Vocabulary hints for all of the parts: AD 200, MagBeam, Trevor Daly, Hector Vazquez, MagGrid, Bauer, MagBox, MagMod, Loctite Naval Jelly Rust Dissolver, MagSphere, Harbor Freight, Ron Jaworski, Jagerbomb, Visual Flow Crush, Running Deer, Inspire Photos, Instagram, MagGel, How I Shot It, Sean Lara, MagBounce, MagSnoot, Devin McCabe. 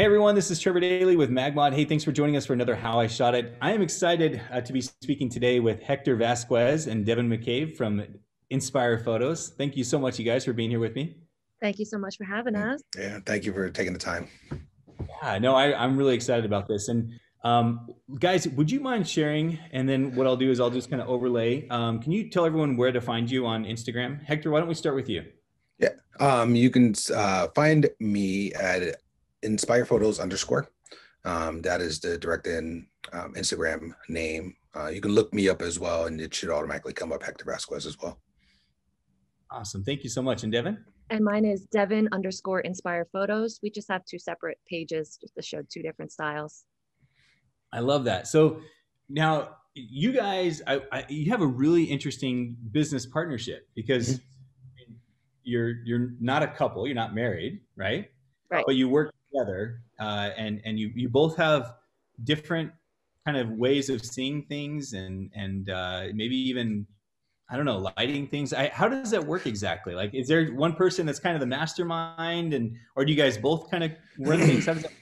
Hey everyone, this is Trevor Daly with MagMod. Hey, thanks for joining us for another How I Shot It. I am excited to be speaking today with Hector Vazquez and Devin McCabe from Inspire Photos. Thank you so much, you guys, for being here with me. Thank you so much for having us. Yeah, thank you for taking the time. Yeah, no, I'm really excited about this. And guys, would you mind sharing? And then what I'll do is I'll just kind of overlay. Can you tell everyone where to find you on Instagram? Hector, why don't we start with you? Yeah, you can find me at Inspire Photos_. That is the direct Instagram name. You can look me up as well, and it should automatically come up Hector Vazquez as well. Awesome. Thank you so much. And Devin? And mine is Devin_Inspire Photos. We just have two separate pages just to show two different styles. I love that. So now you guys, you have a really interesting business partnership because mm-hmm. you're not a couple, you're not married, right? Right. But you work together, and you both have different kind of ways of seeing things, and maybe even, I don't know, lighting things. How does that work exactly? Like, is there one person that's kind of the mastermind, or do you guys both kind of run things? How does that work?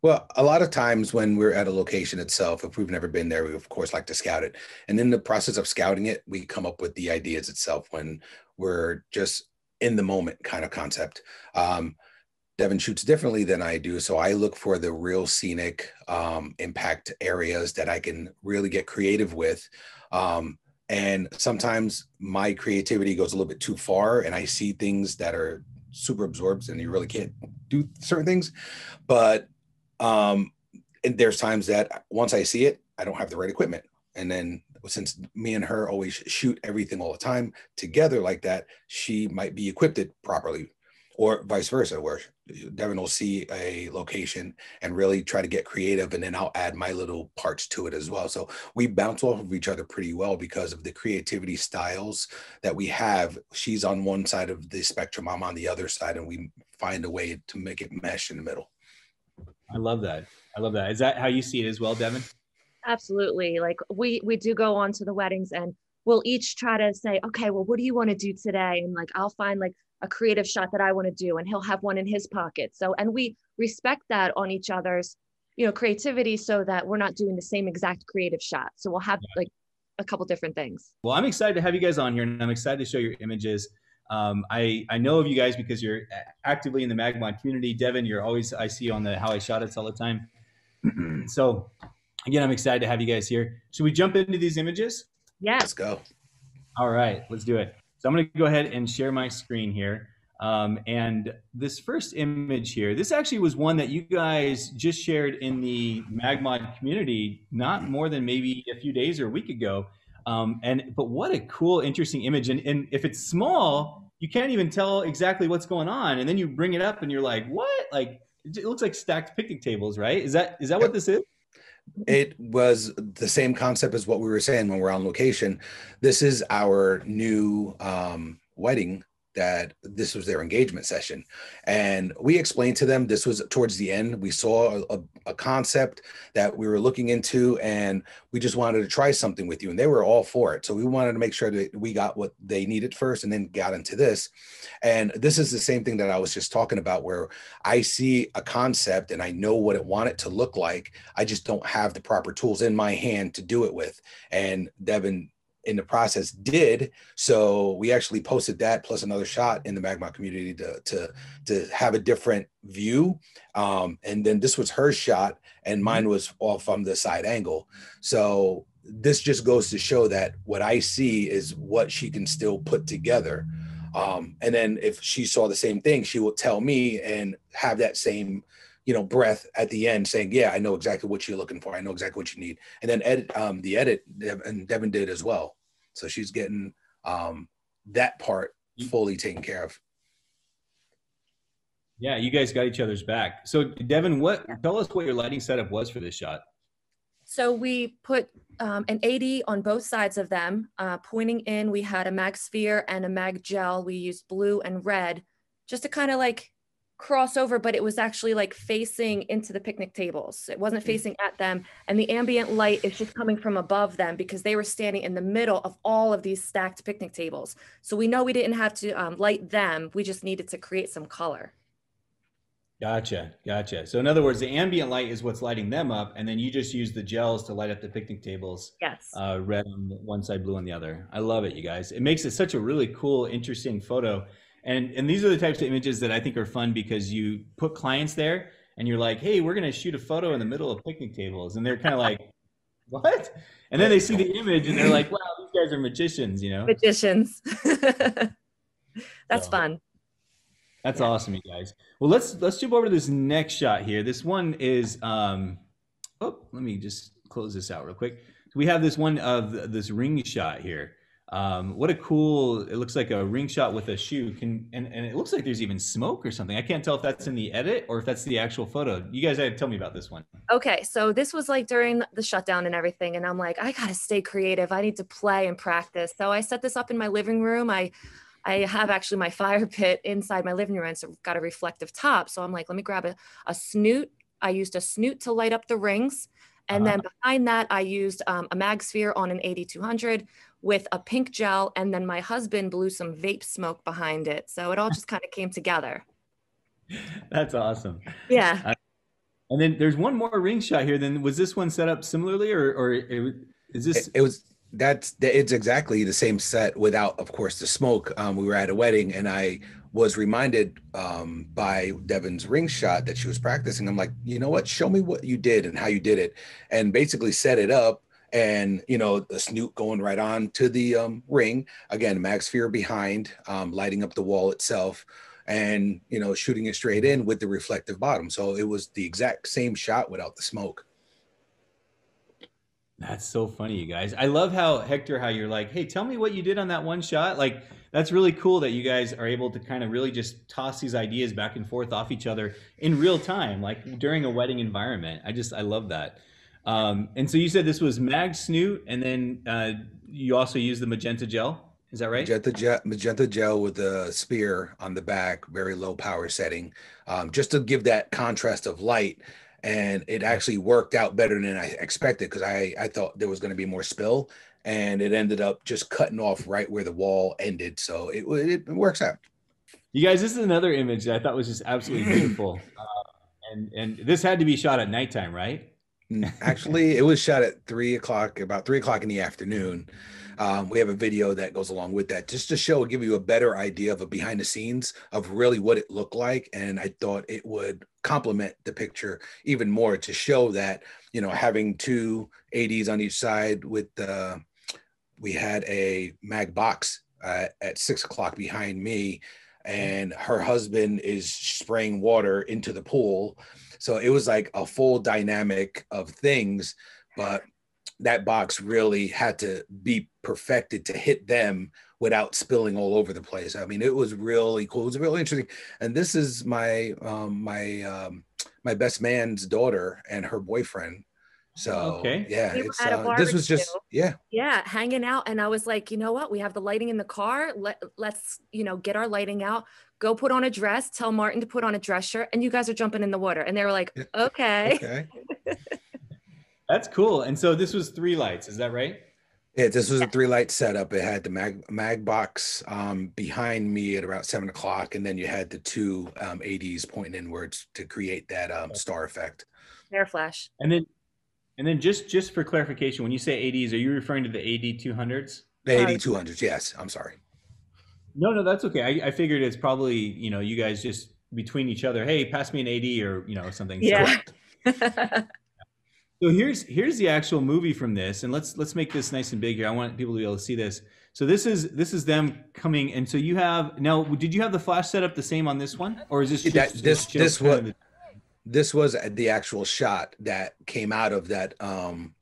Well, a lot of times when we're at a location itself, if we've never been there, we of course like to scout it. And in the process of scouting it, we come up with the ideas itself when we're just in the moment kind of concept. Devin shoots differently than I do. So I look for the real scenic impact areas that I can really get creative with. And sometimes my creativity goes a little bit too far and I see things that are super absorbed and you really can't do certain things. But and there's times that once I see it, I don't have the right equipment. And then since me and her always shoot everything all the time together like that, she might be equipped it properly, or vice versa, where Devin will see a location and really try to get creative, and then I'll add my little parts to it as well. So we bounce off of each other pretty well because of the creativity styles that we have. She's on one side of the spectrum, I'm on the other side, and we find a way to make it mesh in the middle. I love that. I love that. Is that how you see it as well, Devin? Absolutely. Like we do go on to the weddings and we'll each try to say, okay, well, what do you want to do today? And like, I'll find like a creative shot that I want to do, and he'll have one in his pocket. So, and we respect that on each other's, you know, creativity, so that we're not doing the same exact creative shot. So we'll have like a couple different things. Well, I'm excited to have you guys on here, and I'm excited to show your images. I know of you guys because you're actively in the MagMod community. Devin, you're always, I see you on the How I Shot It's all the time. So again, I'm excited to have you guys here. Should we jump into these images? Yeah. Let's go. All right, let's do it. So I'm going to go ahead and share my screen here. And this first image here, this actually was one that you guys just shared in the MagMod community, not more than maybe a few days or a week ago. But what a cool, interesting image. And if it's small, you can't even tell exactly what's going on. And then you bring it up and you're like, what? Like, it looks like stacked picnic tables, right? Is that what this is? It was the same concept as what we were saying when we're on location. This is our new wedding. That this was their engagement session. And we explained to them, this was towards the end, we saw a concept that we were looking into and we just wanted to try something with you. And they were all for it. So we wanted to make sure that we got what they needed first and then got into this. And this is the same thing that I was just talking about, where I see a concept and I know what I want it to look like. I just don't have the proper tools in my hand to do it with. And Devin, in the process, did. So we actually posted that plus another shot in the MagMod community to have a different view. And then this was her shot and mine was all from the side angle. So this just goes to show that what I see is what she can still put together. And then if she saw the same thing, she will tell me and have that same, you know, breath at the end saying, yeah, I know exactly what you're looking for. I know exactly what you need. And then the edit and Devin did as well. So she's getting that part fully taken care of. Yeah, you guys got each other's back. So Devin, tell us what your lighting setup was for this shot. So we put an 80 on both sides of them. Pointing in, we had a MagSphere and a MagGel. We used blue and red just to kind of like crossover, but it was actually like facing into the picnic tables. It wasn't facing at them. And the ambient light is just coming from above them because they were standing in the middle of all of these stacked picnic tables. So we know we didn't have to light them. We just needed to create some color. Gotcha, gotcha. So in other words, the ambient light is what's lighting them up, and then you just use the gels to light up the picnic tables. Yes. Red on one side, blue on the other. I love it, you guys. It makes it such a really cool, interesting photo. And these are the types of images that I think are fun because you put clients there, and you're like, hey, we're going to shoot a photo in the middle of picnic tables. And they're kind of like, what? And then they see the image, and they're like, wow, these guys are magicians, you know? Magicians. That's fun. That's awesome, you guys. Well, let's jump over to this next shot here. This one is, oh, let me just close this out real quick. So we have this one of this ring shot here. What a cool, it looks like a ring shot with a shoe. And it looks like there's even smoke or something. I can't tell if that's in the edit or if that's the actual photo. You guys tell me about this one. Okay, so this was like during the shutdown and everything. And I'm like, I gotta stay creative. I need to play and practice. So I set this up in my living room. I have actually my fire pit inside my living room, and so got a reflective top. So I'm like, let me grab a snoot. I used a snoot to light up the rings. And then behind that, I used a MagSphere on an 8200 with a pink gel. And then my husband blew some vape smoke behind it. So it all just kind of came together. That's awesome. Yeah. And then there's one more ring shot here. Then was this one set up similarly, or is this? It was. It's exactly the same set without, of course, the smoke. We were at a wedding, and I was reminded by Devin's ring shot that she was practicing. I'm like, you know what? Show me what you did and how you did it, and basically set it up. And you know, the snoot going right on to the ring again, MagSphere behind, lighting up the wall itself, and you know, shooting it straight in with the reflective bottom. So it was the exact same shot without the smoke. That's so funny, you guys. I love how, Hector, how you're like, hey, tell me what you did on that one shot. Like, that's really cool that you guys are able to kind of really just toss these ideas back and forth off each other in real time, like during a wedding environment. I love that. And so you said this was MagSnoot, and then you also use the magenta gel. Is that right? Magenta gel with a spear on the back, very low power setting, just to give that contrast of light. And it actually worked out better than I expected, because I thought there was going to be more spill, and it ended up just cutting off right where the wall ended. So it works out. You guys, this is another image that I thought was just absolutely beautiful. And this had to be shot at nighttime, right? Actually, it was shot at 3 o'clock, about 3 o'clock in the afternoon. We have a video that goes along with that, just to show, give you a better idea of a behind the scenes of really what it looked like. And I thought it would complement the picture even more to show that, you know, having two 80s on each side with we had a mag box at 6 o'clock behind me, and her husband is spraying water into the pool. So it was like a full dynamic of things, but that box really had to be perfected to hit them without spilling all over the place. I mean, it was really cool. It was really interesting. And this is my my best man's daughter and her boyfriend. So okay. Yeah, it's, this was just, yeah, hanging out. And I was like, you know what? We have the lighting in the car. Let's, you know, get our lighting out, go put on a dress, tell Martin to put on a dress shirt, and you guys are jumping in the water. And they were like, okay. That's cool. And so this was 3 lights. Is that right? Yeah, this was a 3-light setup. It had the mag box behind me at about 7 o'clock. And then you had the two 80s pointing inwards to create that star effect. Air flash. And then just for clarification, when you say 80s, are you referring to the 8200s? The 8200s, yes. I'm sorry. No, that's okay. I figured it's probably, you know, you guys just between each other, hey, pass me an 80 or, you know, something. Yeah. So here's the actual movie from this. And let's make this nice and big here. I want people to be able to see this. So this is them coming. And so you have, now, did you have the flash set up the same on this one? Or is this just, this was the actual shot that came out of that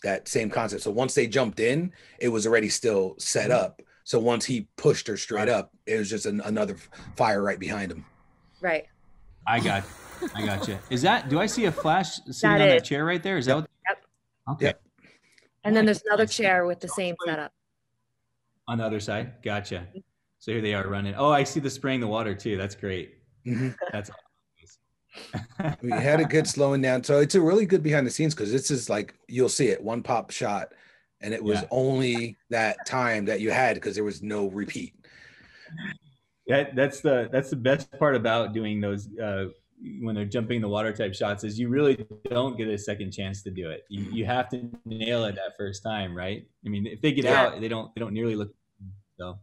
that same concept. So once they jumped in, it was already still set up. So once he pushed her straight up, it was just another fire right behind him. Right. I got you. Is that? Do I see a flash sitting on that chair right there? Is that? Yep. What? Okay. Yep. And then there's another chair with the same setup on the other side. Gotcha. So here they are running. Oh, I see the spraying the water too. That's great. That's. We had a good slowing down. So it's a really good behind the scenes, because this is like, you'll see it, one pop shot. And it was only that time that you had, because there was no repeat. That's the best part about doing those when they're jumping the water type shots is you really don't get a second chance to do it. You have to nail it that first time, right? I mean, if they get out, they don't nearly look. So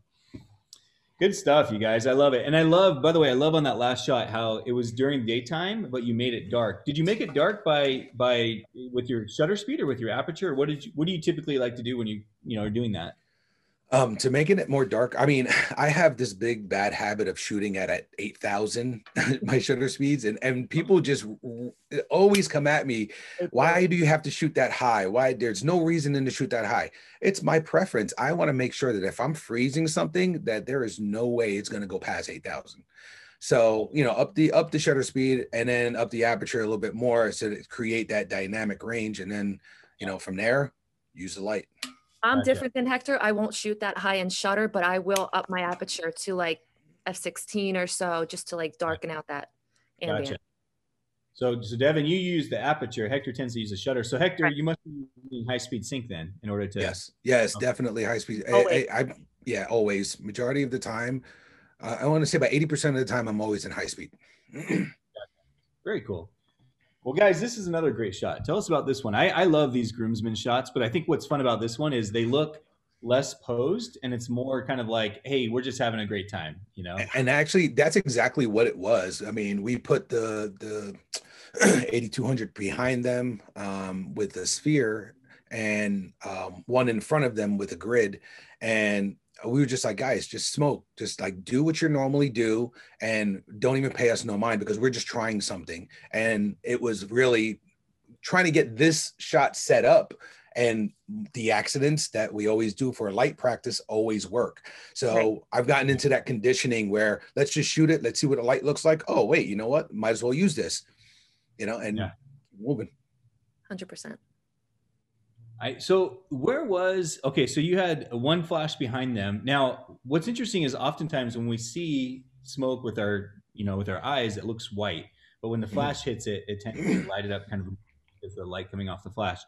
good stuff, you guys. I love it. And I love, by the way, I love on that last shot how it was during daytime, but you made it dark. Did you make it dark by with your shutter speed or with your aperture? What do you typically like to do when you are doing that? To making it more dark, I mean, I have this big bad habit of shooting at 8,000, my shutter speeds, and people just always come at me, why do you have to shoot that high? Why? There's no reason to shoot that high. It's my preference. I want to make sure that if I'm freezing something, that there is no way it's going to go past 8,000. So, you know, up the shutter speed and then up the aperture a little bit more so to create that dynamic range. And then, you know, from there, use the light. I'm different than Hector. I won't shoot that high in shutter, but I will up my aperture to like f/16 or so just to like darken out that ambient. Gotcha. So Devin, you use the aperture. Hector tends to use the shutter. So Hector, you must be using high speed sync then in order to. Yes, definitely high speed. Yeah, always. Majority of the time, I want to say about 80% of the time, I'm always in high speed. Very cool. Well, guys, this is another great shot. Tell us about this one. I love these groomsmen shots, but I think what's fun about this one is they look less posed and it's more kind of like, hey, we're just having a great time, you know? And actually, that's exactly what it was. I mean, we put the 8200 behind them with a sphere and one in front of them with a grid. And we were just like, guys, just smoke, just like do what you normally do and don't even pay us no mind because we're just trying something. And it was really trying to get this shot set up, and the accidents that we always do for light practice always work. So I've gotten into that conditioning where let's just shoot it. Let's see what the light looks like. Oh, wait, you know what? Might as well use this, you know, and moving. 100%. So where was, okay, so you had one flash behind them. Now, what's interesting is oftentimes when we see smoke with our, you know, with our eyes, it looks white, but when the flash hits it, it tends to light it up kind of as the light coming off the flash.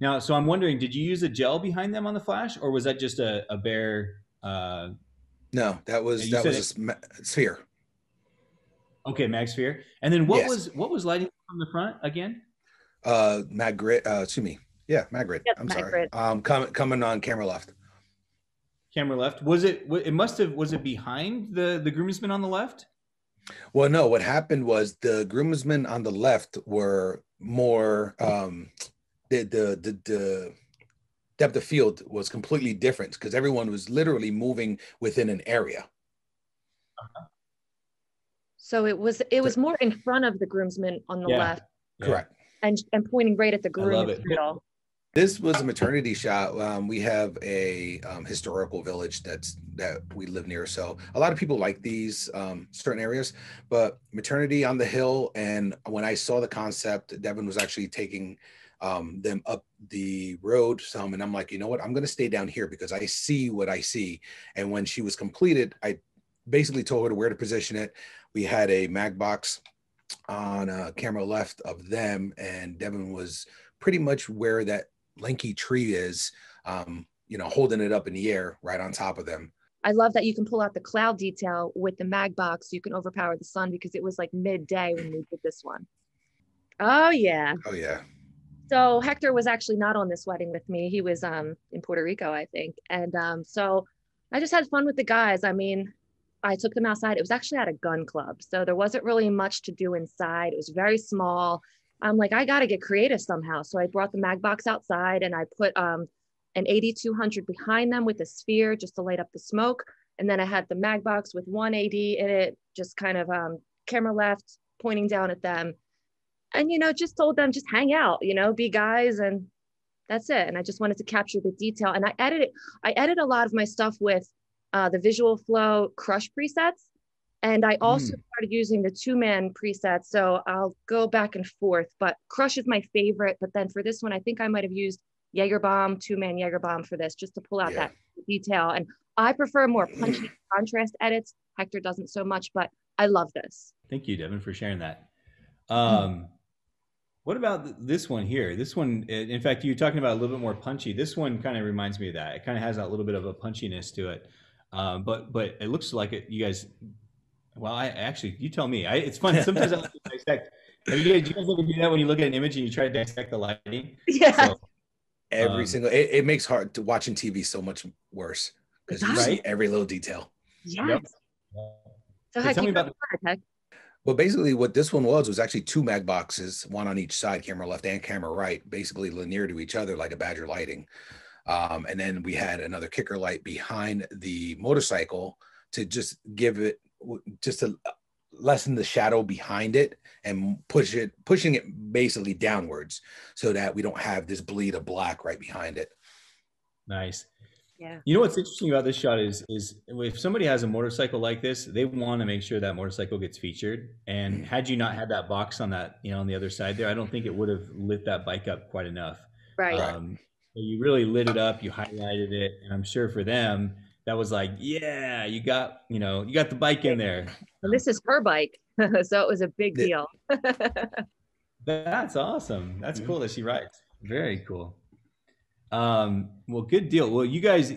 Now, so I'm wondering, did you use a gel behind them on the flash or was that just a bare? No, that was a sphere. Okay, MagSphere. And then what was lighting from the front again? MagGrid, excuse me. Yeah, MagGrid. Yep, I'm sorry. Coming on camera left. Camera left. Was it? It must have. Was it behind the groomsmen on the left? Well, no. What happened was the groomsmen on the left were more the depth of field was completely different because everyone was literally moving within an area. Uh-huh. So it was more in front of the groomsmen on the left. Yeah. Correct. And pointing right at the groom. I love it. This was a maternity shot. We have a historical village that we live near. So a lot of people like these certain areas, but maternity on the hill. And when I saw the concept, Devin was actually taking them up the road some. And I'm like, you know what? I'm going to stay down here because I see what I see. And when she was completed, I basically told her where to position it. We had a mag box on camera left of them. And Devin was pretty much where that lanky tree is, you know, holding it up in the air right on top of them. I love that you can pull out the cloud detail with the mag box. You can overpower the sun because it was like midday when we did this one. Oh yeah. Oh yeah. So Hector was actually not on this wedding with me. He was in Puerto Rico, I think. And so I just had fun with the guys. I mean, I took them outside. It was actually at a gun club. So there wasn't really much to do inside. It was very small. I'm like, I got to get creative somehow. So I brought the mag box outside and I put an 8200 behind them with a sphere just to light up the smoke. And then I had the mag box with 180 in it, just kind of camera left pointing down at them. And, you know, just told them, just hang out, you know, be guys. And that's it. And I just wanted to capture the detail. And I edit a lot of my stuff with the Visual Flow Crush presets. And I also started using the two-man presets. So I'll go back and forth, but Crush is my favorite. But then for this one, I think I might've used Jagerbomb, two-man Jagerbomb for this, just to pull out that detail. And I prefer more punchy contrast edits. Hector doesn't so much, but I love this. Thank you, Devin, for sharing that. What about this one here? This one, in fact, you're talking about a little bit more punchy. This one kind of reminds me of that. It kind of has that little bit of a punchiness to it. But it looks like it, you guys Well, I actually, you tell me. It's funny. Sometimes I like to dissect. Do you guys ever do that when you look at an image and you try to dissect the lighting? Yeah. So, every single, it makes hard to watching TV so much worse because you see every little detail. Yes. Yep. So tell me about it. Well, basically what this one was actually two mag boxes, one on each side, camera left and camera right, basically linear to each other like a Badger lighting. And then we had another kicker light behind the motorcycle to just give it, just to lessen the shadow behind it and pushing it basically downwards so that we don't have this bleed of black right behind it. Nice. Yeah. You know what's interesting about this shot is if somebody has a motorcycle like this, they want to make sure that motorcycle gets featured. And had you not had that box on that, you know, on the other side there, I don't think it would have lit that bike up quite enough. Right. So you really lit it up, you highlighted it, and I'm sure for them that was like, yeah, you got the bike in there. And this is her bike, so it was a big deal. That's awesome. That's cool that she rides. Very cool. Well, good deal. Well, you guys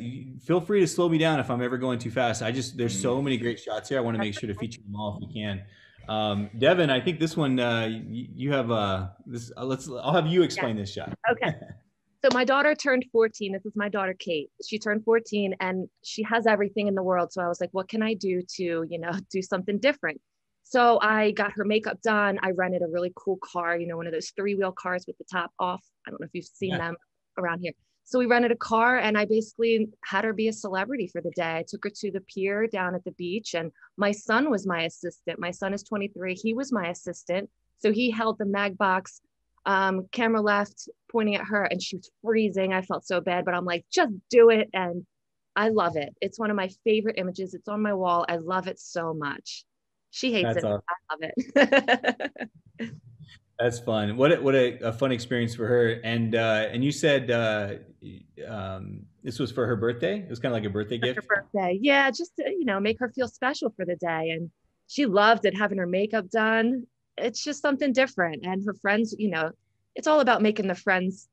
feel free to slow me down if I'm ever going too fast. There's so many great shots here. I want to make sure to feature them all if we can. Devin, I think this one, you have this. I'll have you explain this shot. Okay. So my daughter turned 14. This is my daughter, Kate. She turned 14 and she has everything in the world. So I was like, what can I do to, you know, do something different? So I got her makeup done. I rented a really cool car, you know, one of those three-wheel cars with the top off. I don't know if you've seen them around here. So we rented a car and I basically had her be a celebrity for the day. I took her to the pier down at the beach and my son was my assistant. My son is 23. He was my assistant. So he held the mag box, camera left, pointing at her, and she was freezing. I felt so bad, but I'm like, just do it. And I love it. It's one of my favorite images. It's on my wall. I love it so much. She hates it. Awesome. I love it. That's fun. What a fun experience for her. And you said this was for her birthday. It was kind of like a birthday gift. Her birthday, yeah, just to, you know, make her feel special for the day. And she loved it, having her makeup done. It's just something different. And her friends, you know, it's all about making the friends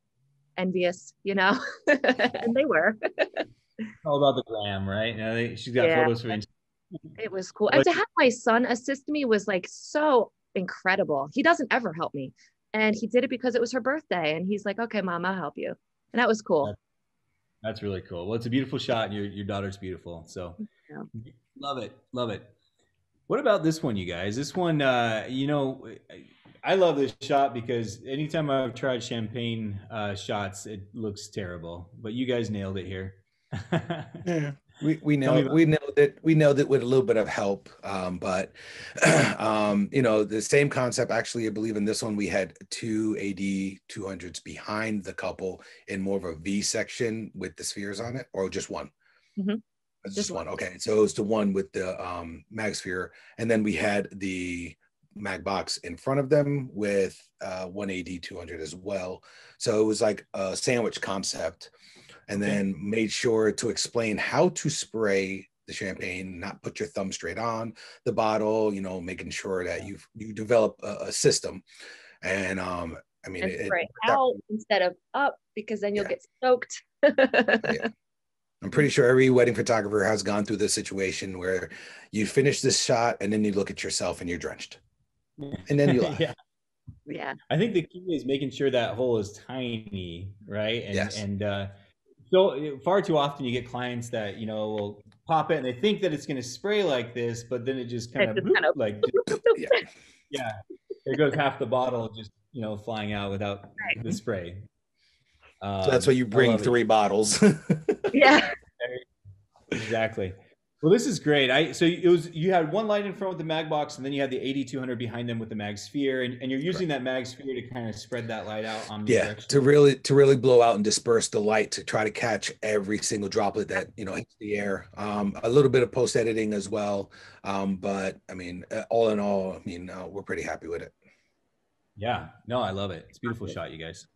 envious, you know, and they were. It's all about the glam, right? You know, she's got photos for it. It was cool. And to have my son assist me was like so incredible. He doesn't ever help me. And he did it because it was her birthday. And he's like, okay, mom, I'll help you. And that was cool. That's really cool. Well, it's a beautiful shot. And your daughter's beautiful. So love it. Love it. What about this one, you guys? This one, you know, I love this shot because anytime I've tried champagne shots, it looks terrible. But you guys nailed it here. Yeah, we nailed it with a little bit of help. You know, the same concept. Actually, I believe in this one we had two AD 200s behind the couple in more of a V section with the spheres on it, or just one. Mm-hmm. Just one. Okay. So it was the one with the MagSphere. And then we had the mag box in front of them with one AD 200 as well. So it was like a sandwich concept, and then made sure to explain how to spray the champagne, not put your thumb straight on the bottle, you know, making sure that you develop a system. And I mean, and spray out instead of up, because then you'll get soaked. I'm pretty sure every wedding photographer has gone through this situation where you finish this shot and then you look at yourself and you're drenched, and then you laugh. I think the key is making sure that hole is tiny, right? And, so far too often you get clients that, you know, will pop it and they think that it's going to spray like this, but then it just kind of like, there goes half the bottle just, you know, flying out without the spray. So that's why you bring three bottles. Exactly. Well, this is great. So it was, you had one light in front with the mag box, and then you had the 8200 behind them with the mag sphere, and you're using that mag sphere to kind of spread that light out on the direction. To really blow out and disperse the light, to try to catch every single droplet that, you know, hits the air. A little bit of post editing as well, but I mean, all in all, I mean, we're pretty happy with it. Yeah. No, I love it. It's a beautiful shot, you guys.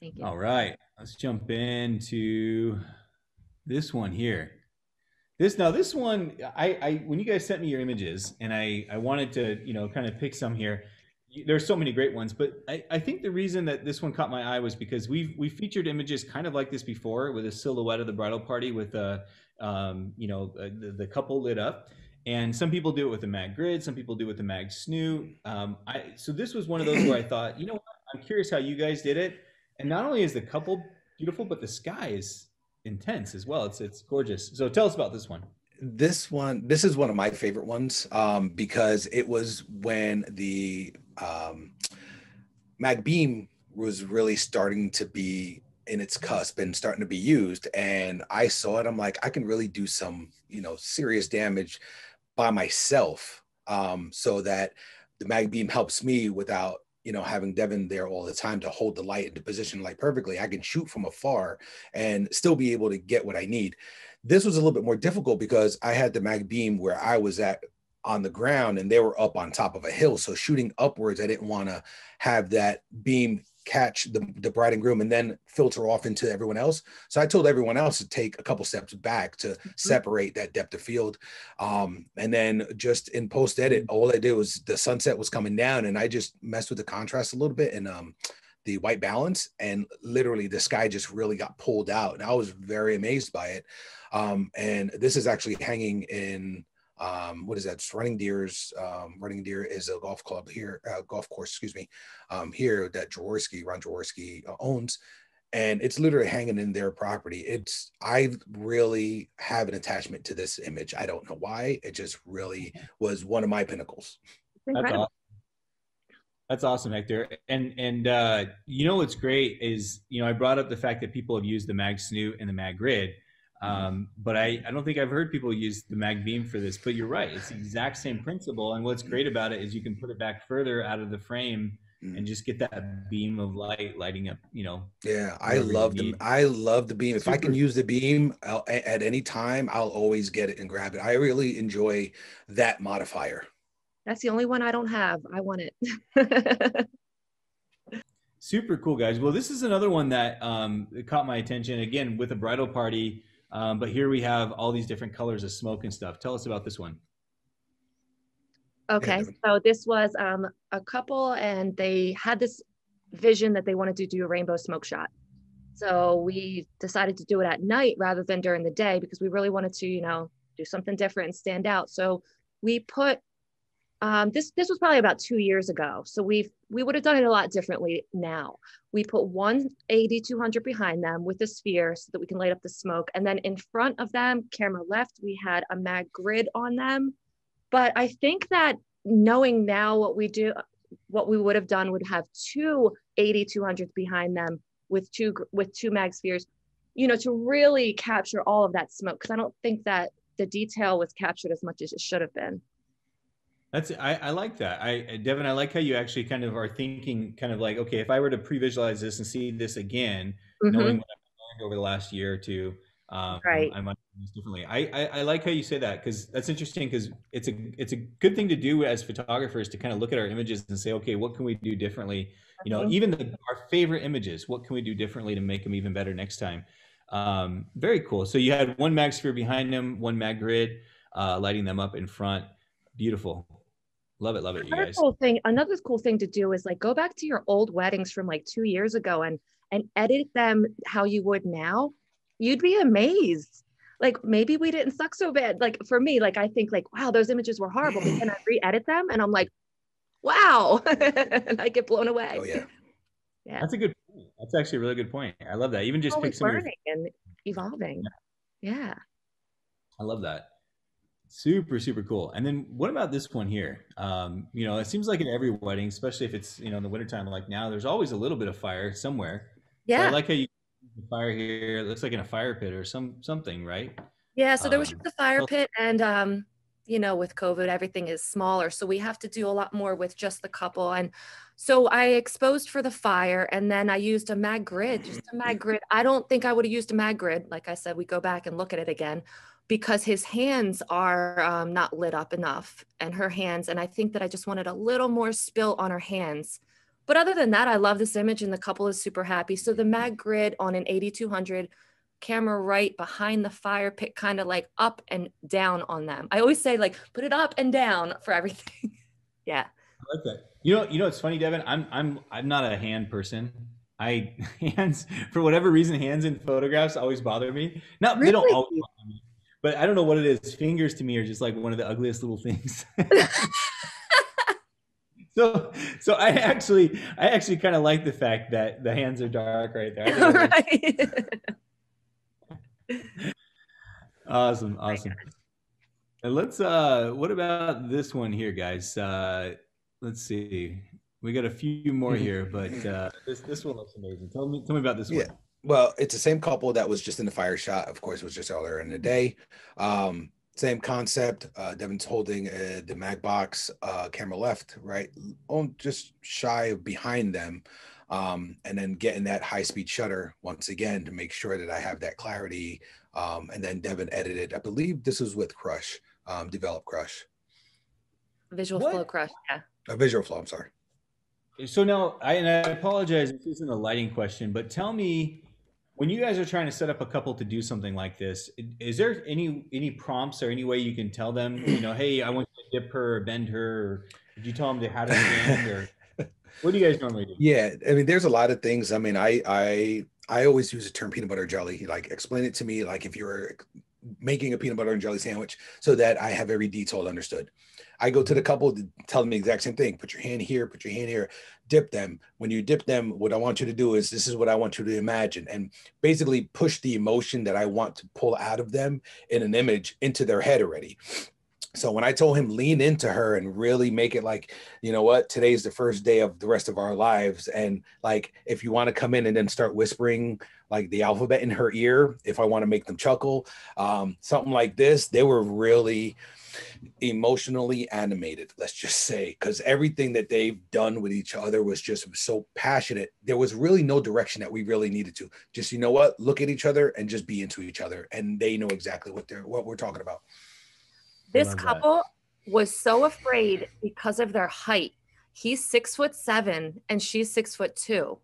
Thank you. All right, let's jump into this one here. This one, when you guys sent me your images, and I wanted to, you know, kind of pick some here. There's so many great ones, but I think the reason that this one caught my eye was because we featured images kind of like this before, with a silhouette of the bridal party with the couple lit up. And some people do it with the MagGrid, some people do it with the MagSnoot. So this was one of those where I thought, you know what, I'm curious how you guys did it. And not only is the couple beautiful, but the sky is intense as well. It's gorgeous. So tell us about this one. This is one of my favorite ones because it was when the MagBeam was really starting to be in its cusp and starting to be used. And I saw it, I'm like, I can really do some, you know, serious damage by myself so that the MagBeam helps me without, you know, having Devin there all the time to hold the light into position like perfectly. I can shoot from afar and still be able to get what I need. This was a little bit more difficult because I had the MagBeam where I was at on the ground and they were up on top of a hill. So shooting upwards, I didn't want to have that beam catch the bride and groom and then filter off into everyone else. So I told everyone else to take a couple steps back to separate that depth of field. And then just in post edit, all I did was the sunset was coming down and I just messed with the contrast a little bit and the white balance, and literally the sky just really got pulled out. And I was very amazed by it. And this is actually hanging in what is that? It's Running Deer's. Running Deer is a golf club here, golf course, excuse me, here that Ron Jaworski owns, and it's literally hanging in their property. I really have an attachment to this image. I don't know why. It just really was one of my pinnacles. That's awesome, Hector. And you know what's great is, you know, I brought up the fact that people have used the MagSnoot and the MagGrid. But I don't think I've heard people use the MagBeam for this, but you're right. It's the exact same principle. And what's great about it is you can put it back further out of the frame and just get that beam of light lighting up, you know. Yeah, I love the beam. If I can use the beam at any time, I'll always get it and grab it. I really enjoy that modifier. That's the only one I don't have. I want it. Super cool, guys. Well, this is another one that caught my attention, again, with a bridal party. But here we have all these different colors of smoke and stuff. Tell us about this one. Okay, so this was a couple and they had this vision that they wanted to do a rainbow smoke shot. So we decided to do it at night rather than during the day because we really wanted to, you know, do something different and stand out. So we put, this was probably about 2 years ago. So we would have done it a lot differently now. We put 180, 200 behind them with a sphere so that we can light up the smoke. And then in front of them, camera left, we had a MagGrid on them. But I think that knowing now what we would have done would have 280, 200 behind them with two MagSpheres, you know, to really capture all of that smoke. Cause I don't think that the detail was captured as much as it should have been. That's, I like that. Devin, I like how you actually kind of are thinking kind of like, okay, if I were to pre-visualize this and see this again, knowing what I've learned over the last year or two, I might do this differently. I like how you say that because that's interesting because it's a good thing to do as photographers to kind of look at our images and say, okay, what can we do differently? You know, even our favorite images, what can we do differently to make them even better next time? Very cool. So you had one MagSphere behind them, one MagGrid, lighting them up in front. Beautiful. Love it, love it, you guys. Another cool thing to do is like go back to your old weddings from like 2 years ago and edit them how you would now. You'd be amazed. Like maybe we didn't suck so bad. Like for me, like I think like, wow, those images were horrible. But then I re-edit them and I'm like, wow. And I get blown away. Oh yeah. Yeah. That's a good point. That's actually a really good point. I love that. Even just pick some learning and evolving. Yeah. I love that. Super, super cool. And then what about this one here? You know, it seems like in every wedding, especially if it's, you know, in the wintertime, like now, there's always a little bit of fire somewhere. Yeah. So I like how you use the fire here. It looks like in a fire pit or something, right? Yeah. So there was just a fire pit and, you know, with COVID, everything is smaller. So we have to do a lot more with just the couple. And so I exposed for the fire and then I used a MagGrid, just a MagGrid. I don't think I would have used a MagGrid. Like I said, we go back and look at it again, because his hands are not lit up enough and her hands. And I think that I just wanted a little more spill on her hands. But other than that, I love this image and the couple is super happy. So the MagGrid on an 8200 camera right behind the fire pit, kind of like up and down on them. I always say like, put it up and down for everything. Yeah. I like that. You know, it's funny, Devin, I'm not a hand person. Hands, for whatever reason, hands in photographs always bother me. Not, really? They don't always bother me. But I don't know what it is. Fingers to me are just like one of the ugliest little things. So I actually kind of like the fact that the hands are dark right there. Right. Awesome. Awesome. And let's, what about this one here, guys? Let's see. We got a few more here, but this one looks amazing. Tell me about this one. Yeah. Well, it's the same couple that was just in the fire shot. Of course, it was just earlier in the day. Same concept. Devin's holding the MagBox, camera left, right, just shy of behind them, and then getting that high-speed shutter once again to make sure that I have that clarity. And then Devin edited. I believe this was with Crush, Develop Crush. Visual Flow Crush, yeah. Visual Flow, I'm sorry. So now, I apologize, this isn't a lighting question, but tell me, when you guys are trying to set up a couple to do something like this, is there any prompts or any way you can tell them, you know, hey, I want you to dip her or bend her, or did you tell them how to stand, or what do you guys normally do? Yeah, I mean, there's a lot of things. I mean, I always use the term peanut butter jelly. Like, explain it to me, like if you're making a peanut butter and jelly sandwich, so that I have every detail understood. I go to the couple to tell them the exact same thing. Put your hand here, put your hand here, dip them. When you dip them, what I want you to do is, this is what I want you to imagine, and basically push the emotion that I want to pull out of them in an image into their head already. So when I told him lean into her and really make it like, you know what, today's the first day of the rest of our lives. And like, if you want to come in and then start whispering like the alphabet in her ear, if I want to make them chuckle, something like this, they were really emotionally animated, let's just say, because everything that they've done with each other was just so passionate. There was really no direction that we really needed to just, you know what, look at each other and just be into each other. And they know exactly what we're talking about. This couple was so afraid because of their height. He's 6'7" and she's 6'2".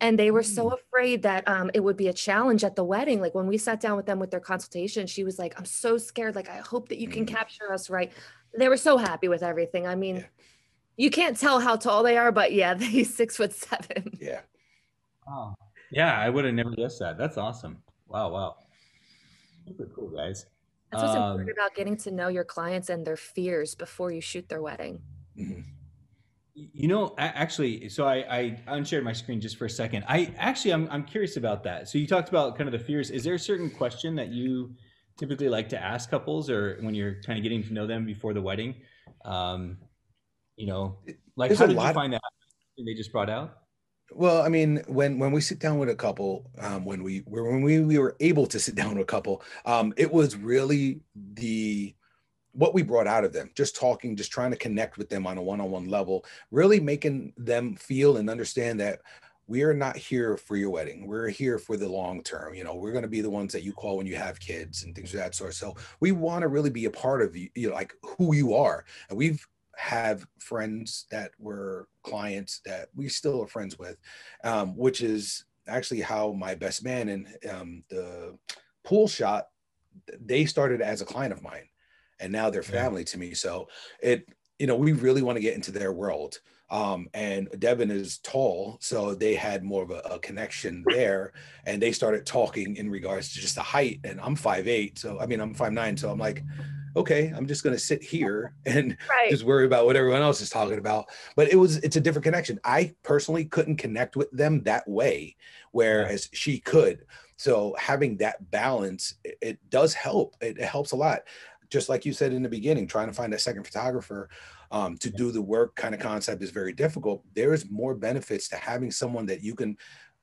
And they were so afraid that it would be a challenge at the wedding. Like when we sat down with them with their consultation, she was like, I'm so scared. Like, I hope that you can capture us right. They were so happy with everything. I mean, you can't tell how tall they are, but yeah, he's 6'7". Yeah. Oh, yeah. I would have never guessed that. That's awesome. Wow. Wow. Super cool, guys. That's what's important about getting to know your clients and their fears before you shoot their wedding. You know, actually, so I unshared my screen just for a second. I'm curious about that. So you talked about kind of the fears. Is there a certain question that you typically like to ask couples, or when you're kind of getting to know them before the wedding? You know, like how did you find that they just brought out? Well, I mean, when we sit down with a couple, when we were able to sit down with a couple, it was really what we brought out of them, just talking, just trying to connect with them on a one-on-one level, really making them feel and understand that we are not here for your wedding. We're here for the long term. You know, we're going to be the ones that you call when you have kids and things of that sort. So we want to really be a part of you, like who you are. And we've have friends that were clients that we still are friends with, which is actually how my best man and the pool shot, they started as a client of mine, and now they're family to me. So we really want to get into their world. And Devin is tall, so they had more of a connection there, and they started talking in regards to just the height. And I'm 5'8", so I mean, I'm 5'9", so I'm like, okay, I'm just going to sit here and just worry about what everyone else is talking about. But it's a different connection. I personally couldn't connect with them that way, whereas she could. So having that balance, it does help. It helps a lot. Just like you said in the beginning, trying to find a second photographer to do the work kind of concept is very difficult. There is more benefits to having someone that you can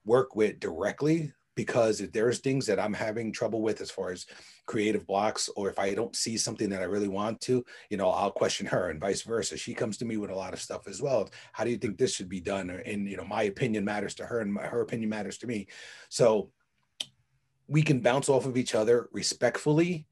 work with directly, because if there's things that I'm having trouble with as far as creative blocks, or if I don't see something that I really want to, you know, I'll question her, and vice versa. She comes to me with a lot of stuff as well. How do you think this should be done? And, you know, my opinion matters to her, and her opinion matters to me. So we can bounce off of each other respectfully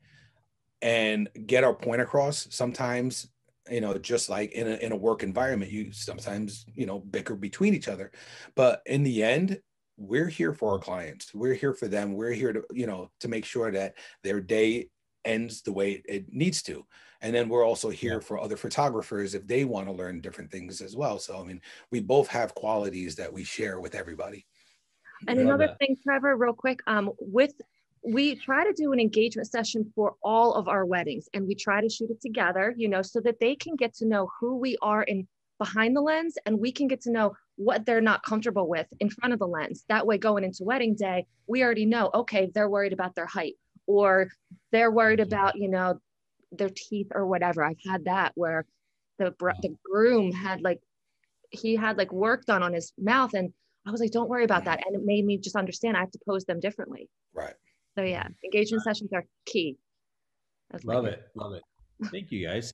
and get our point across. Sometimes, you know, just like in a work environment, you sometimes, you know, bicker between each other, but in the end, we're here for our clients. We're here for them. We're here to, you know, to make sure that their day ends the way it needs to. And then we're also here for other photographers if they want to learn different things as well. So, I mean, we both have qualities that we share with everybody. And another thing, Trevor, real quick, with we try to do an engagement session for all of our weddings, and we try to shoot it together, you know, so that they can get to know who we are in behind the lens, and we can get to know what they're not comfortable with in front of the lens. That way, going into wedding day, we already know, okay, they're worried about their height, or they're worried about, you know, their teeth or whatever. I've had that where the groom had like, he had like work done on his mouth, and I was like, don't worry about that. And it made me just understand I have to pose them differently. Right. So yeah, engagement sessions are key. Love it. Love it. Thank you guys.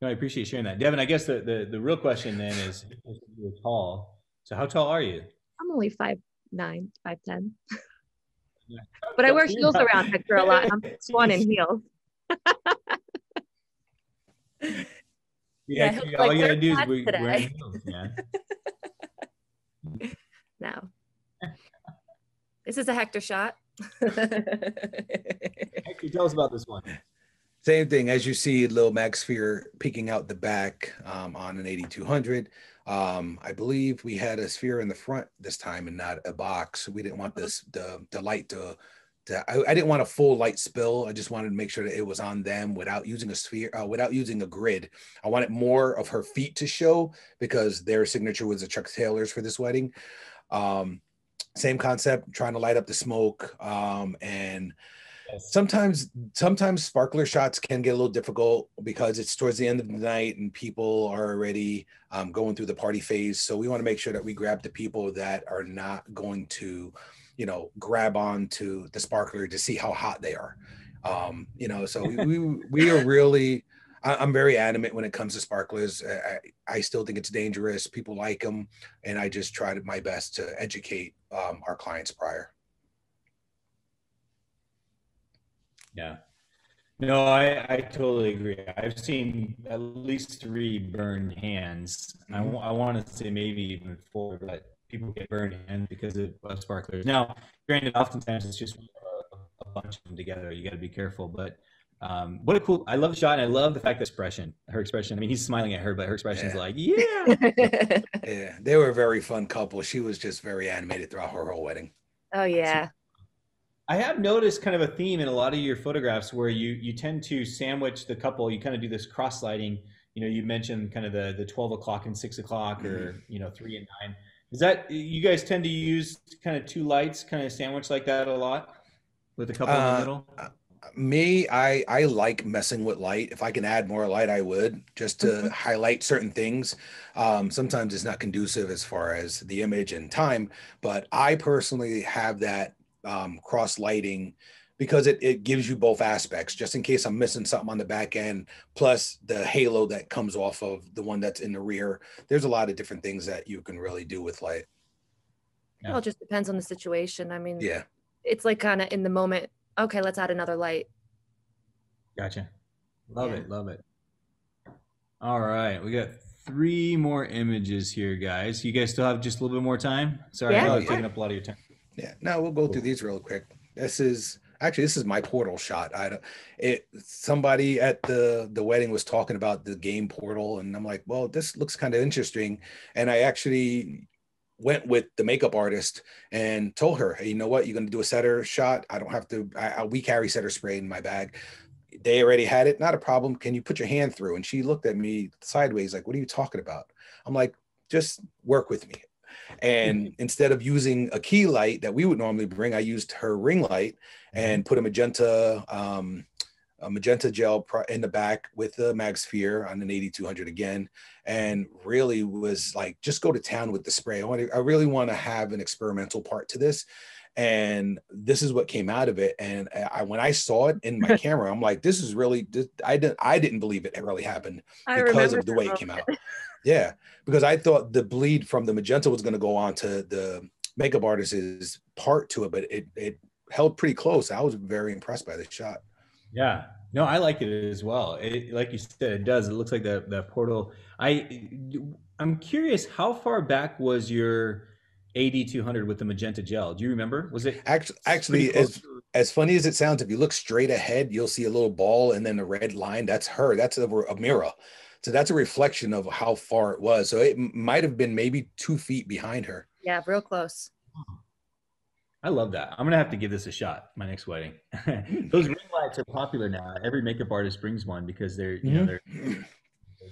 No, I appreciate sharing that. Devin, I guess the real question then is, you're tall. So how tall are you? I'm only 5'9", 5'10". But I wear heels around Hector a lot. I'm swan in heels. Yeah, all like, you gotta do is wear heels, man. No. This is a Hector shot. Hector, tell us about this one. Same thing, as you see, little MagSphere peeking out the back on an 8200. I believe we had a sphere in the front this time and not a box. We didn't want this the light to I didn't want a full light spill. I just wanted to make sure that it was on them without using a sphere, without using a grid. I wanted more of her feet to show because their signature was the Chuck Taylor's for this wedding. Same concept, trying to light up the smoke and sometimes sparkler shots can get a little difficult because it's towards the end of the night and people are already going through the party phase. So we want to make sure that we grab the people that are not going to, you know, grab onto the sparkler to see how hot they are. You know, so we are really, I'm very adamant when it comes to sparklers. I still think it's dangerous. People like them. And I just tried my best to educate our clients prior. Yeah, no, I totally agree. I've seen at least 3 burned hands. Mm-hmm. I want to say maybe even 4, but people get burned hands because of sparklers. Now, granted, oftentimes it's just a bunch of them together. You got to be careful, but what a cool, I love the shot. And I love the fact that expression, her expression. I mean, he's smiling at her, but her expression's like, yeah. Yeah, they were a very fun couple. She was just very animated throughout her whole wedding. Oh, yeah. I have noticed kind of a theme in a lot of your photographs where you tend to sandwich the couple. You kind of do this cross lighting. You know, you mentioned kind of the 12 o'clock and 6 o'clock, or, you know, 3 and 9. Is that, you guys tend to use kind of 2 lights, kind of sandwich like that a lot with a couple in the middle? Me, I like messing with light. If I can add more light, I would, just to highlight certain things. Sometimes it's not conducive as far as the image and time, but I personally have that cross lighting because it gives you both aspects, just in case I'm missing something on the back end, plus the halo that comes off of the one that's in the rear. There's a lot of different things that you can really do with light. It all just depends on the situation. I mean, yeah, it's like kind of in the moment, okay, let's add another light. Gotcha. Love it. All right, we got 3 more images here, guys. You guys still have just a little bit more time? Sorry, I know I've taken up a lot of your time. Yeah, no, we'll go through these real quick. This is my portal shot. Somebody at the wedding was talking about the game Portal, and I'm like, well, this looks kind of interesting. And I actually went with the makeup artist and told her, hey, you know what, you're going to do a setter shot. I don't have to, we carry setter spray in my bag. They already had it, not a problem. Can you put your hand through? And she looked at me sideways, like, what are you talking about? I'm like, just work with me. And instead of using a key light that we would normally bring, I used her ring light and put a magenta gel in the back with the MagSphere on an 8200 again, and really was like, just go to town with the spray. I really want to have an experimental part to this. And this is what came out of it. And when I saw it in my camera, I'm like, this is really, I didn't believe it really happened because of the way it came out. Yeah, because I thought the bleed from the magenta was going to go on to the makeup artist's part to it, but it held pretty close. I was very impressed by this shot. Yeah, no, I like it as well. Like you said, it does. It looks like that portal. I'm curious, how far back was your 8200 with the magenta gel? Do you remember? Was it actually as funny as it sounds? If you look straight ahead, you'll see a little ball and then a red line. That's her. That's a mirror. So that's a reflection of how far it was. So it might have been maybe 2 feet behind her. Yeah, real close. I love that. I'm gonna have to give this a shot. My next wedding. Those ring lights are popular now. Every makeup artist brings one because they're, you know, they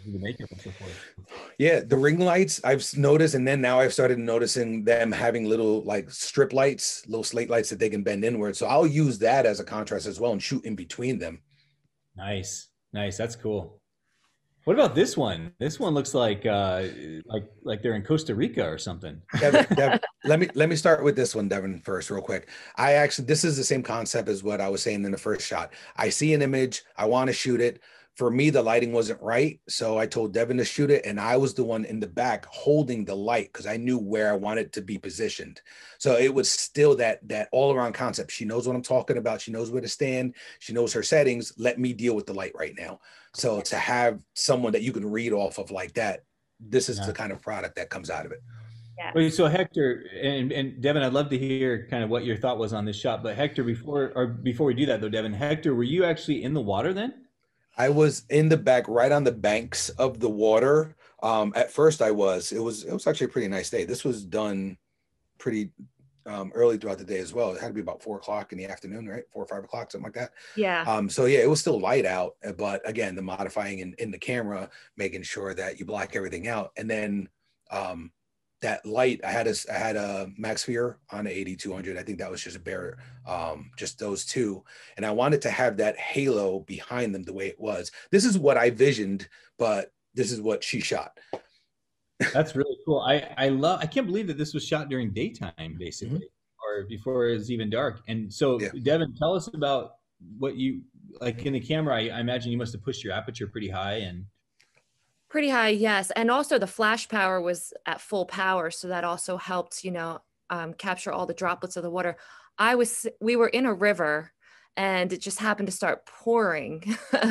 do the makeup and so forth. Yeah, the ring lights I've noticed, and then now I've started noticing them having little like strip lights, little slate lights that they can bend inward. So I'll use that as a contrast as well and shoot in between them. Nice, nice. That's cool. What about this one? This one looks like they're in Costa Rica or something. Devin, let me start with this one, Devin, first, real quick. I actually, this is the same concept as what I was saying in the first shot. I see an image, I want to shoot it. For me, the lighting wasn't right, so I told Devin to shoot it, and I was the one in the back holding the light because I knew where I wanted to be positioned. So it was still that all-around concept. She knows what I'm talking about. She knows where to stand. She knows her settings. Let me deal with the light right now. So to have someone that you can read off of like that, this is the kind of product that comes out of it. Yeah. So Hector and Devin, I'd love to hear kind of what your thought was on this shot. But Hector, before we do that though, Devin, Hector, were you actually in the water then? I was in the back, right on the banks of the water. At first I was, it was actually a pretty nice day. This was done pretty early throughout the day as well. It had to be about 4 o'clock in the afternoon, right? 4 or 5 o'clock, something like that. Yeah. So yeah, it was still light out, but again, the modifying in the camera, making sure that you block everything out. And then that light, I had a MagSphere on the 8200. I think that was just a bare, just those two. And I wanted to have that halo behind them the way it was. This is what I visioned, but this is what she shot. That's really cool. I can't believe that this was shot during daytime, basically, or before it was even dark. And so Devin, tell us about what you, like in the camera, I imagine you must have pushed your aperture pretty high and. Pretty high, yes. And also the flash power was at full power. So that also helped, you know, capture all the droplets of the water. We were in a river and it just happened to start pouring.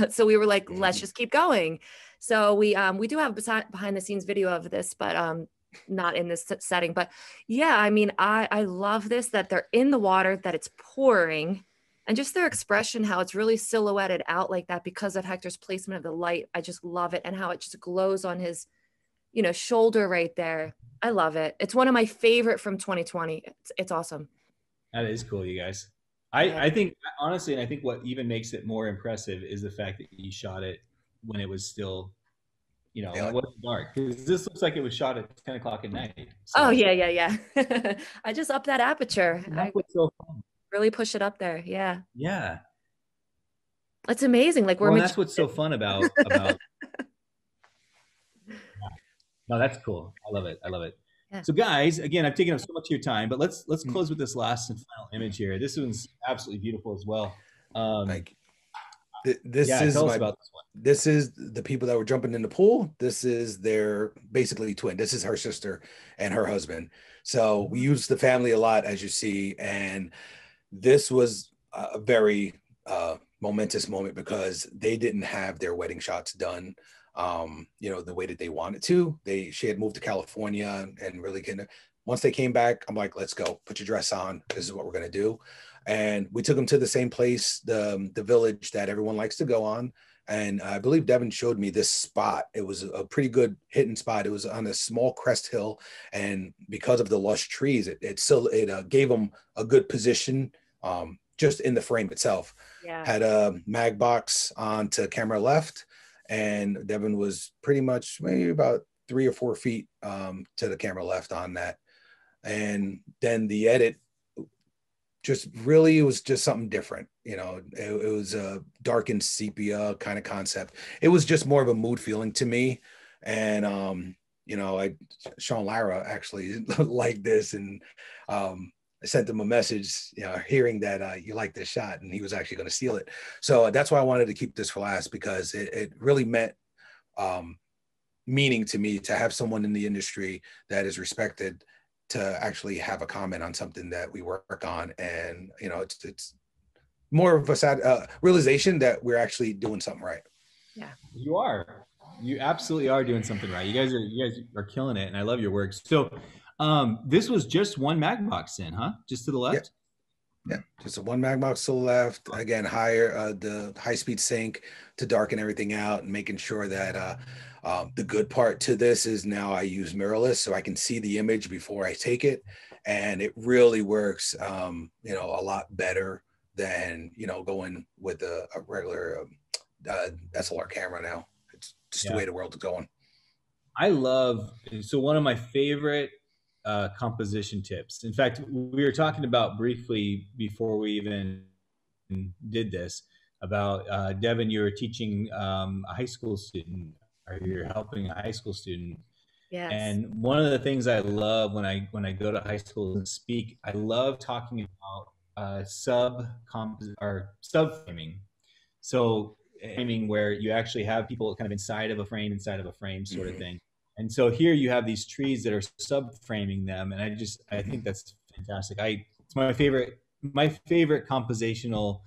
So we were like, let's just keep going. So we do have behind the scenes video of this, but not in this setting. But yeah, I mean, I love this, that they're in the water, that it's pouring. And just their expression, how it's really silhouetted out like that because of Hector's placement of the light. I just love it. And how it just glows on his, you know, shoulder right there. I love it. It's one of my favorite from 2020. It's awesome. That is cool, you guys. I think, honestly, and I think what even makes it more impressive is the fact that you shot it when it was still, you know, it wasn't dark. Because this looks like it was shot at 10 o'clock at night. So. Oh, yeah. I just upped that aperture. That was so fun. Really push it up there. Yeah. It's amazing. Like we're that's what's so fun about No, that's cool. I love it. Yeah. So guys, again, I've taken up so much of your time, but let's close with this last and final image here. This one's absolutely beautiful as well. Thank you. This is the people that were jumping in the pool. This is their basically twin. This is her sister and her husband. So we use the family a lot, as you see, and this was a very momentous moment because they didn't have their wedding shots done, you know, the way that they wanted to. She had moved to California and really once they came back, I'm like, let's go, put your dress on. This is what we're gonna do. And we took them to the same place, the village that everyone likes to go on. And I believe Devin showed me this spot. It was a pretty good hidden spot. It was on a small crest hill. And because of the lush trees, it gave them a good position just in the frame itself. Yeah. Had a mag box on to camera left. And Devin was pretty much maybe about 3 or 4 feet to the camera left on that. And then the edit, just really, it was just something different. You know, it was a darkened sepia kind of concept. It was just more of a mood feeling to me. And, you know, Sean Lara actually liked this, and I sent him a message, you know, hearing that you like this shot, and he was actually going to steal it. So that's why I wanted to keep this for last, because it really meant meaning to me to have someone in the industry that is respected to actually have a comment on something that we work on. And, you know, it's more of a sad realization that we're actually doing something right. Yeah, you are. You absolutely are doing something right. You guys are killing it, and I love your work. So this was just one mag box in, huh? Just to the left? Yeah, just a one MagBounce to the left. Again, higher the high speed sync to darken everything out and making sure that the good part to this is now I use mirrorless, so I can see the image before I take it, and it really works, you know, a lot better than going with a regular SLR camera now. It's just the way the world is going. I love, so one of my favorite composition tips. In fact, we were talking about briefly before we even did this about Devin, you were teaching a high school student, or you're helping a high school student. Yes. And one of the things I love when I go to high schools and speak, I love talking about sub framing. So framing where you actually have people kind of inside of a frame sort of thing. And so here you have these trees that are subframing them, and I think that's fantastic. It's my favorite compositional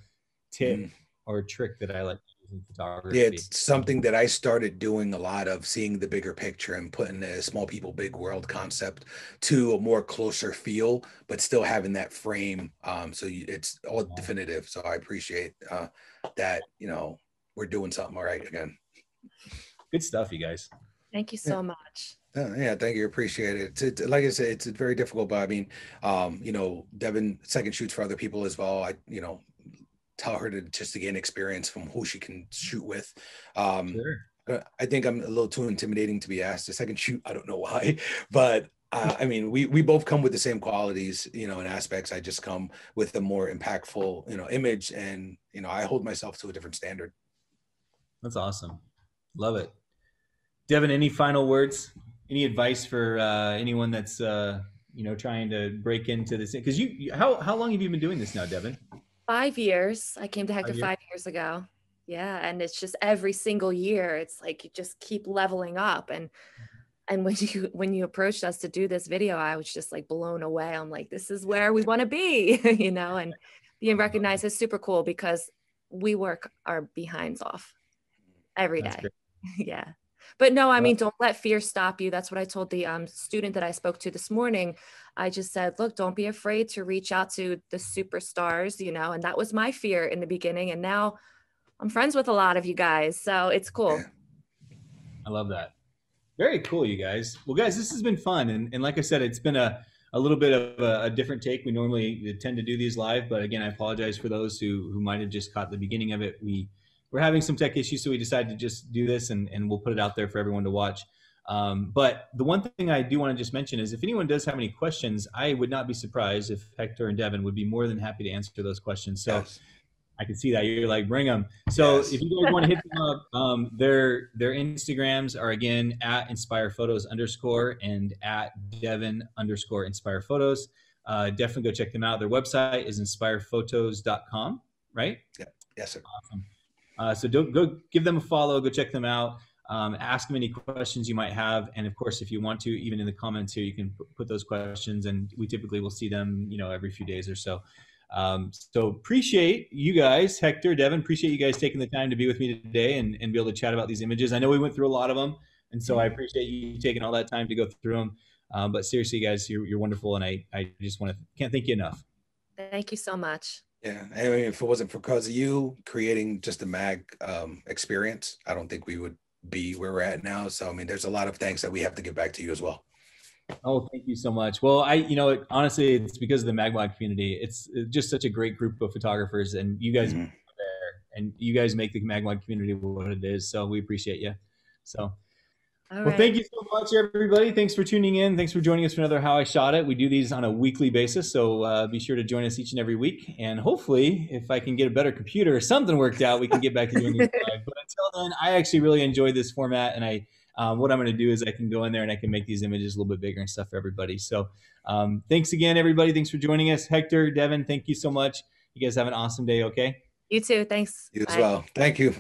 tip or trick that I like to use in photography. Yeah, it's something that I started doing a lot of, seeing the bigger picture and putting the small people, big world concept to a more closer feel, but still having that frame. It's all definitive. So I appreciate that. You know, we're doing something all right again. Good stuff, you guys. Thank you so much. Yeah, thank you. Appreciate it. It's, like I said, it's very difficult, but I mean, you know, Devin second shoots for other people as well. I, you know, tell her to just to gain experience from who she can shoot with. Sure. I think I'm a little too intimidating to be asked to second shoot. I don't know why, but I mean, we both come with the same qualities, you know, and aspects. I just come with a more impactful, you know, image, and, you know, I hold myself to a different standard. That's awesome. Love it. Devin, any final words? Any advice for anyone that's you know, trying to break into this? Because how long have you been doing this now, Devin? 5 years. I came to Hector 5 years ago. Yeah, and it's just every single year, it's like you just keep leveling up. And when you approached us to do this video, I was just like blown away. I'm like, this is where we want to be, you know. And being recognized is super cool because we work our behinds off every day. Yeah. But no, I mean, don't let fear stop you. That's what I told the student that I spoke to this morning. I just said, look, don't be afraid to reach out to the superstars, you know, and that was my fear in the beginning. And now I'm friends with a lot of you guys. So it's cool. I love that. Very cool, you guys. Well, guys, this has been fun. And like I said, it's been a little bit of a different take. We normally tend to do these live. But again, I apologize for those who might have just caught the beginning of it. We're having some tech issues, so we decided to just do this, and we'll put it out there for everyone to watch. But the one thing I do want to just mention is if anyone does have any questions, I would not be surprised if Hector and Devin would be more than happy to answer those questions. So I can see that you're like, bring them. So if you guys want to hit them up, their Instagrams are again at @inspirephotos_ and at @Devin_inspirephotos. Definitely go check them out. Their website is inspirephotos.com, right? Yeah. Yes, sir. Awesome. So go give them a follow, go check them out, ask them any questions you might have. And of course, if you want to, even in the comments here, you can put those questions, and we typically will see them, you know, every few days or so. So appreciate you guys, Hector, Devin, appreciate you guys taking the time to be with me today and be able to chat about these images. I know we went through a lot of them, and so I appreciate you taking all that time to go through them. But seriously, guys, you're wonderful. And I just can't thank you enough. Thank you so much. Yeah, I mean, if it wasn't for cause of you creating just a mag experience, I don't think we would be where we're at now. So, I mean, there's a lot of thanks that we have to give back to you as well. Oh, thank you so much. Well, you know, honestly, it's because of the MagMod community. It's just such a great group of photographers, and you guys are there, and you guys make the MagMod community what it is. So we appreciate you. So. All right. Thank you so much, everybody. Thanks for tuning in. Thanks for joining us for another How I Shot It. We do these on a weekly basis, so be sure to join us each and every week. And hopefully, if I can get a better computer or something worked out, we can get back to doing this live. But until then, I actually really enjoyed this format. And what I'm going to do is I can go in there and I can make these images a little bit bigger and stuff for everybody. So thanks again, everybody. Thanks for joining us. Hector, Devin, thank you so much. You guys have an awesome day, okay? You too. Thanks. You as well. Thank you.